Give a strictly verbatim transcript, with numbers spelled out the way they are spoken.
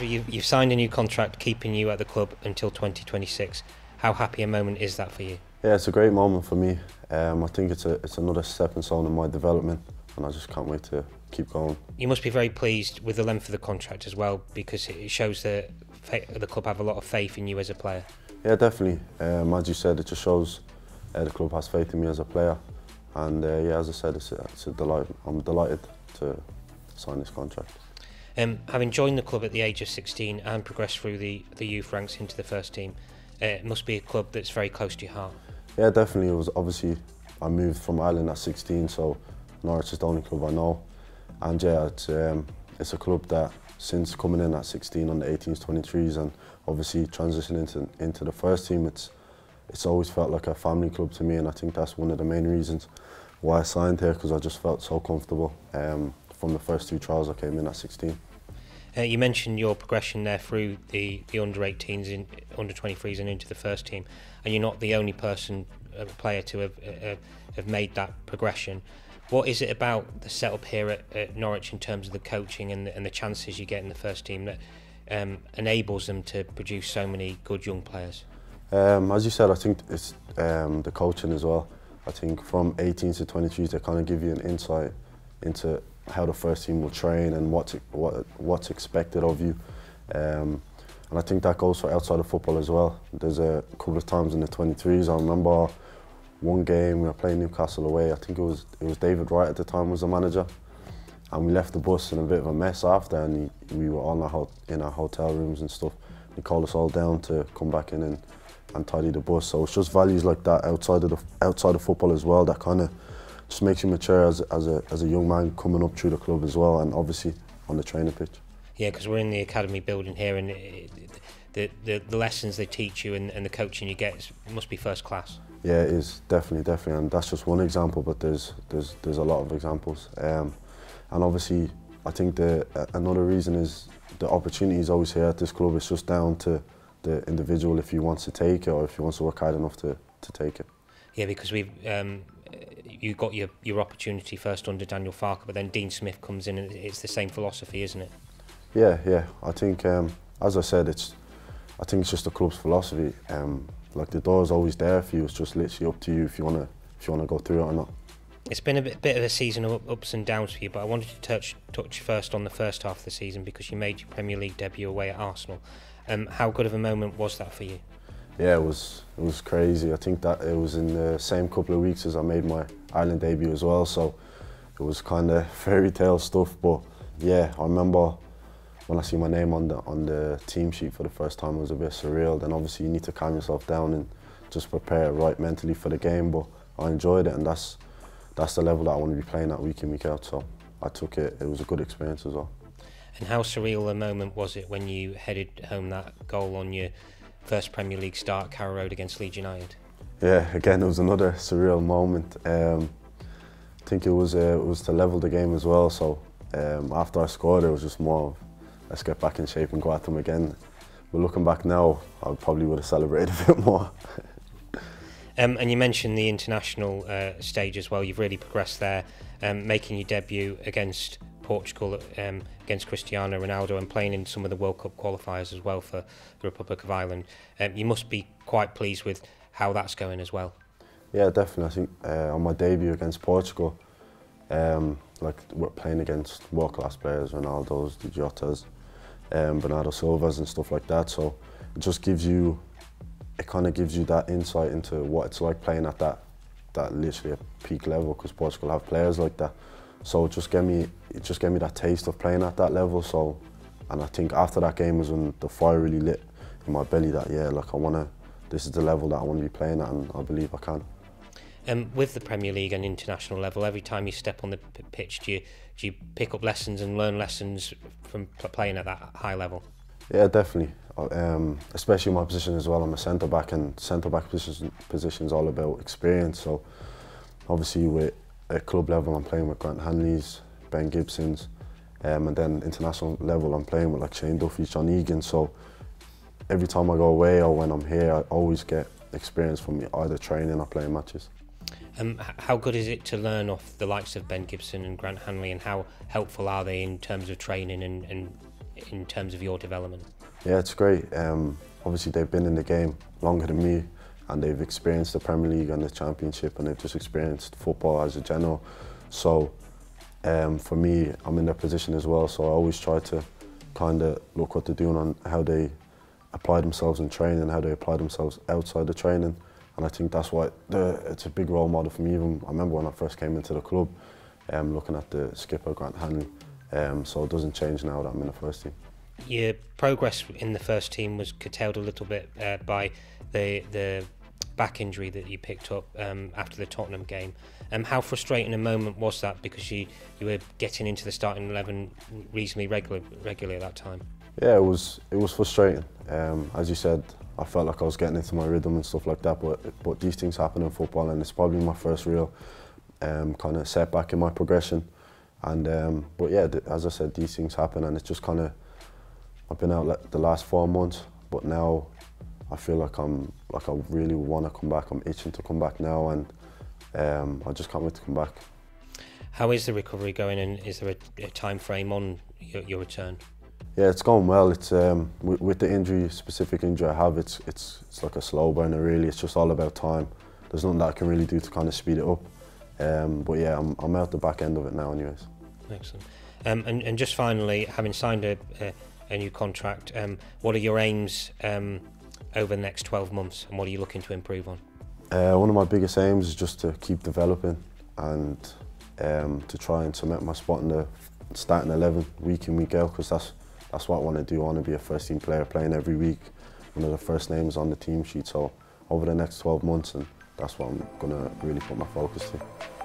Andrew, you've, you've signed a new contract keeping you at the club until twenty twenty-six. How happy a moment is that for you? Yeah, it's a great moment for me. Um, I think it's a, it's another stepping stone in my development, and I just can't wait to keep going. You must be very pleased with the length of the contract as well, because it shows that the club have a lot of faith in you as a player. Yeah, definitely. Um, as you said, it just shows uh, the club has faith in me as a player, and uh, yeah, as I said, it's a, it's a delight. I'm delighted to sign this contract. Um, having joined the club at the age of sixteen and progressed through the, the youth ranks into the first team, uh, it must be a club that's very close to your heart. Yeah, definitely. It was obviously I moved from Ireland at sixteen, so Norwich is the only club I know, and yeah, it's, um, it's a club that since coming in at sixteen on the eighteens, twenty-threes, and obviously transitioning into, into the first team, it's it's always felt like a family club to me, and I think that's one of the main reasons why I signed here, because I just felt so comfortable um, from the first two trials I came in at sixteen. Uh, you mentioned your progression there through the, the under eighteens, in, under twenty-threes and into the first team, and you're not the only person, uh, player to have, uh, have made that progression. What is it about the setup here at, at Norwich in terms of the coaching and the, and the chances you get in the first team that um, enables them to produce so many good young players? Um, as you said, I think it's um, the coaching as well. I think from eighteens to twenty-threes, they kind of give you an insight into how the first team will train and what's, what, what's expected of you. Um, and I think that goes for outside of football as well. There's a couple of times in the twenty-threes, I remember one game we were playing Newcastle away. I think it was it was David Wright at the time was the manager, and we left the bus in a bit of a mess after, and he, we were on our in our hotel rooms and stuff. He called us all down to come back in and, and tidy the bus. So it's just values like that outside of the outside of football as well that kind of just makes you mature as as a as a young man coming up through the club as well, and obviously on the training pitch. Yeah, because we're in the academy building here, and it, the, the the lessons they teach you and, and the coaching you get is, must be first class. Yeah, it is, definitely, definitely, and that's just one example, but there's there's there's a lot of examples, um, and obviously I think the another reason is the opportunity is always here at this club. It's just down to the individual if he wants to take it or if he wants to work hard enough to to take it. Yeah, because we've um, you got your your opportunity first under Daniel Farke, but then Dean Smith comes in, and it's the same philosophy, isn't it? Yeah, yeah. I think um, as I said, it's I think it's just the club's philosophy. Um, Like the door's always there for you. It's just literally up to you if you wanna if you wanna go through it or not. It's been a bit, bit of a season of ups and downs for you, but I wanted to touch touch first on the first half of the season, because you made your Premier League debut away at Arsenal. Um, how good of a moment was that for you? Yeah, it was it was crazy. I think that it was in the same couple of weeks as I made my Ireland debut as well, so it was kind of fairy tale stuff. But yeah, I remember when I see my name on the on the team sheet for the first time, it was a bit surreal. Then obviously you need to calm yourself down and just prepare right mentally for the game. But I enjoyed it, and that's that's the level that I want to be playing at week in, week out. So I took it. It was a good experience as well. And how surreal a moment was it when you headed home that goal on your first Premier League start at Carrow Road against Leeds United? Yeah, again it was another surreal moment. Um, I think it was uh, it was to level the game as well. So um, after I scored, it was just more of, let's get back in shape and go at them again. But looking back now, I probably would have celebrated a bit more. um, and you mentioned the international uh, stage as well. You've really progressed there, um, making your debut against Portugal, um, against Cristiano Ronaldo, and playing in some of the World Cup qualifiers as well for the Republic of Ireland. Um, you must be quite pleased with how that's going as well. Yeah, definitely. I think uh, on my debut against Portugal, um, like we're playing against world-class players, Ronaldo's, the Jotas, Um, Bernardo Silva's and stuff like that, so it just gives you, it kind of gives you that insight into what it's like playing at that, that literally a peak level, because Portugal have players like that. So it just gave me, it just gave me that taste of playing at that level. So, and I think after that game was when the fire really lit in my belly that yeah, like I wanna, this is the level that I wanna be playing at, and I believe I can. Um, with the Premier League and international level, every time you step on the pitch, do you, do you pick up lessons and learn lessons from playing at that high level? Yeah, definitely. Um, especially my position as well. I'm a centre-back, and centre-back position position's all about experience. So obviously with, at club level, I'm playing with Grant Hanley's, Ben Gibson's, um, and then international level, I'm playing with like Shane Duffy's, John Egan. So every time I go away or when I'm here, I always get experience from either training or playing matches. Um, how good is it to learn off the likes of Ben Gibson and Grant Hanley, and how helpful are they in terms of training and, and in terms of your development? Yeah, it's great. Um, obviously, they've been in the game longer than me, and they've experienced the Premier League and the Championship, and they've just experienced football as a general. So um, for me, I'm in their position as well, so I always try to kind of look what they're doing on how they apply themselves in training, how they apply themselves outside the training. And I think that's why the, it's a big role model for me. Even I remember when I first came into the club, um, looking at the skipper, Grant Hanley. Um, so it doesn't change now that I'm in the first team. Your progress in the first team was curtailed a little bit uh, by the the back injury that you picked up um, after the Tottenham game. Um, how frustrating a moment was that, because you, you were getting into the starting eleven reasonably regular, regularly at that time? Yeah, it was it was frustrating. Um, as you said, I felt like I was getting into my rhythm and stuff like that, but but these things happen in football, and it's probably my first real um, kind of setback in my progression. And um, but yeah, as I said, these things happen, and it's just kind of, I've been out like the last four months, but now I feel like I'm like I really want to come back. I'm itching to come back now, and um, I just can't wait to come back. How is the recovery going, and is there a, a time frame on your, your return? Yeah, it's going well. It's um, with, with the injury, specific injury I have, it's it's it's like a slow burner really. It's just all about time. There's nothing that I can really do to kind of speed it up. Um, but yeah, I'm, I'm out the back end of it now anyways. Excellent. Um, and, and just finally, having signed a, a, a new contract, um, what are your aims um, over the next twelve months, and what are you looking to improve on? Uh, one of my biggest aims is just to keep developing and um, to try and cement my spot in the starting eleven week in, week out, because that's, that's what I want to do. I want to be a first team player, playing every week, one of the first names on the team sheet. So over the next twelve months, and that's what I'm going to really put my focus to.